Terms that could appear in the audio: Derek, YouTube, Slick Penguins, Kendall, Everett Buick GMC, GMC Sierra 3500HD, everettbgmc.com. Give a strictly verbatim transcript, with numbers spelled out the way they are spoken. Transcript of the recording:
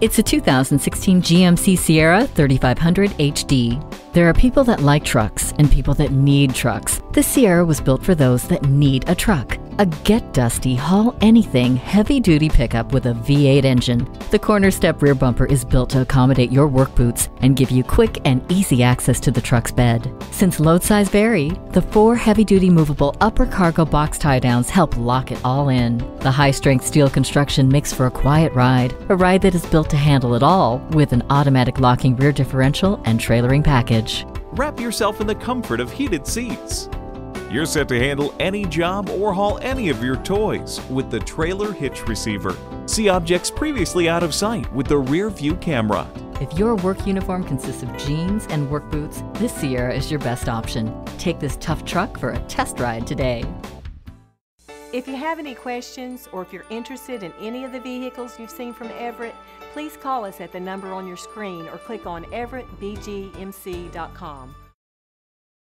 It's a two thousand sixteen G M C Sierra thirty-five hundred H D. There are people that like trucks and people that need trucks. The Sierra was built for those that need a truck. A get dusty, haul anything, heavy-duty pickup with a V eight engine. The corner step rear bumper is built to accommodate your work boots and give you quick and easy access to the truck's bed. Since load size vary, the four heavy-duty movable upper cargo box tie-downs help lock it all in. The high-strength steel construction makes for a quiet ride, a ride that is built to handle it all with an automatic locking rear differential and trailering package. Wrap yourself in the comfort of heated seats. You're set to handle any job or haul any of your toys with the trailer hitch receiver. See objects previously out of sight with the rear view camera. If your work uniform consists of jeans and work boots, this Sierra is your best option. Take this tough truck for a test ride today. If you have any questions or if you're interested in any of the vehicles you've seen from Everett, please call us at the number on your screen or click on everett b g m c dot com.